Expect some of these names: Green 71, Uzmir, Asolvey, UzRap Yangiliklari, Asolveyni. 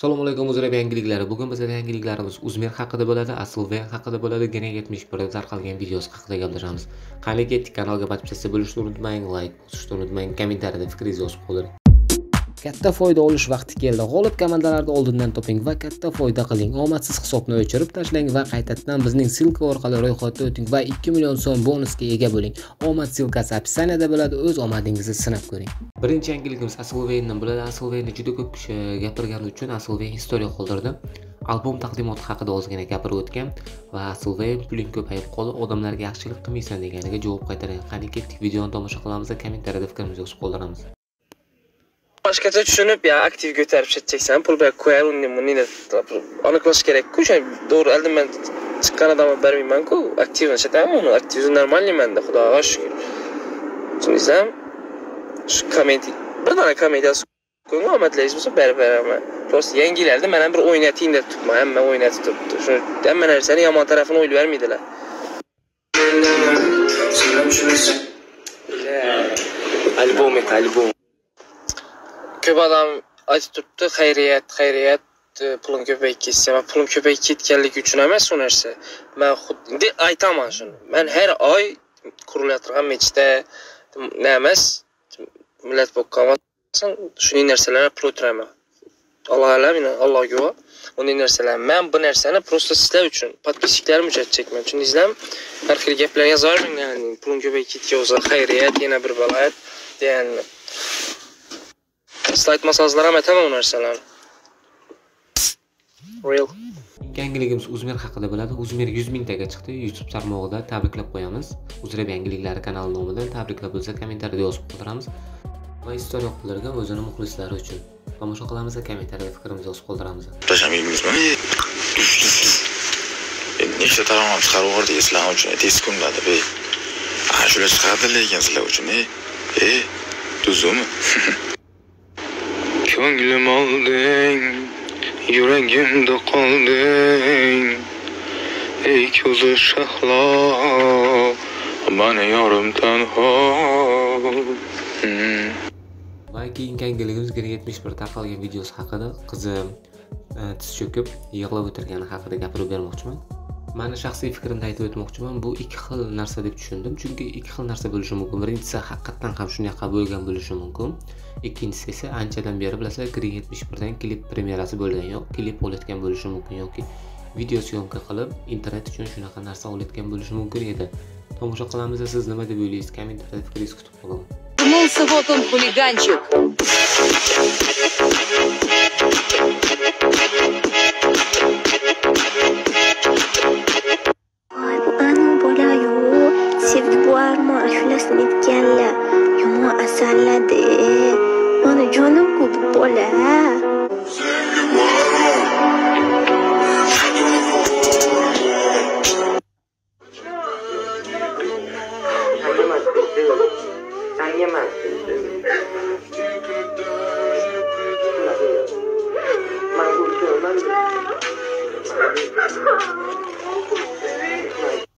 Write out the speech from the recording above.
Assalomu alaykum UzRap yangiliklari. Bugun bizning yangiliklarimiz Uzmir haqida bo'ladi, Asolveyni haqida bo'ladi, Green 71 tarqalgan videosi haqida gaplashamiz. Qani ketdik, kanalga podpisatsiya bo'lishni unutmang, like bosishni unutmang, kommentariyada fikringizni yozib qo'ying. Katta foyda olish vaqti keldi. G'olib komandalarni oldindan toping va katta foyda qiling. Omadsiz hisobni o'chirib tashlang va qaytadan bizning silka orqali ro'yxatga o'ting va 2 million so'm bonusga ega bo'ling. Omad silkasi opsiyanada bo'ladi. O'z omadingizni sinab ko'ring. Birinchi yangiligimiz Asolveynidan bo'ladi. Asolveyni juda ko'p kishi gapirgani uchun Asolveyni historiya qoldirdi. Albom taqdimoti haqida ozgina gapirib o'tgan va Asolveyni puling ko'payib qoldi, odamlarga yaxshilik qilmaysan deganiga javob qaytargan. Qani ketdik, videoni tomosha qilamiz, kommentariyada fikrimizni yozib qoldiramiz. Boshqacha tushunib, ya aktiv ko'tarib ketchaksan, pul berib qo'yar, uni aniqlash kerak-ku. To'g'ri, aldimdan chiqqan odamga bermayman-ku, aktivni sotamiz, uni aktiv normalniymanda, xudoga shukr. Tushuningizmi? Shu kommentni, bir dona kommentni qo'ying, omadlaringiz bo'lsa berib beraman. Prosta yangilarni men ham bir o'ynating deb turibman, hamma o'ynatib turibdi. Shu hamma narsani yomon tarafini o'ylab bermaydilar. Albom ko'p odam aytib turibdi, xayriyat, pulim ko'payib ketsa, va pulim ko'payib ketganligi uchun emas u narsa. Men xuddi aytaman shuni. Men har oy qurilayotgan mechitda nima emas, millat bo'lganman, shuning narsalarni pul o'tiraman. Alloh alam, Alloh guvoh. Uning narsalarni men bu narsani prosta sizlar uchun, podpischiklarim uchun chekman. Tushundingizmi? Har xil gaplarga zorminglarning, pulim ko'payib ketsa, xayriyat, yana bir balat deganman. Slide masajlar ham aytaman bu narsalarni. Real. Yangiligimiz Uzmir haqida bo'ladi. Uzmir 100 mingtaga chiqdi. YouTube tarmog'ida tabriklab qo'yamiz. UzRap yangiliklari kanali nomidan tabriklab bo'lsa, kommentariyada yozib qoldiramiz. Va historiya qildirgan o'zini muxlislari uchun. Tomosha qilamiz, kommentariyada fikrimizni yozib qoldiramiz. Tashammingizmi? Nechta tarmoq chiqarib o'rdi sizlar uchun, tez kunlarda be. Shular chiqardi lekin sizlar uchun, tuzumi. Ko'nglim olding, yuragimda qolding, ey ko'zi shahlo, mani yorim tanho. Va keyingi yangiligimiz Green 71 tarqalgan videosi haqida, qizi tiz cho'kib yig'lab o'tirgani haqida gapirib bermoqchiman. Meni shaxsiy fikrimni aytib o'tmoqchiman, bu ikki xil narsa deb tushundim, chunki ikki xil narsa bo'lishi mumkin. Birinchisi haqiqatan ham shunaqa bo'lgan bo'lishi mumkin. Ikkinchisi esa anchadan beri bilasizlar, Green 71 dan klip premyerasi bo'lgan yoki klip olayotgan bo'lishi mumkin yoki video syomka qilib internet uchun shunaqa narsa olayotgan bo'lishi mumkin edi. Tomosha qilamiz, siz nima deb o'ylaysiz? Kommentariyada fikringizni kutib qolaman. Mulsa вот он хулиганчик. Thank you.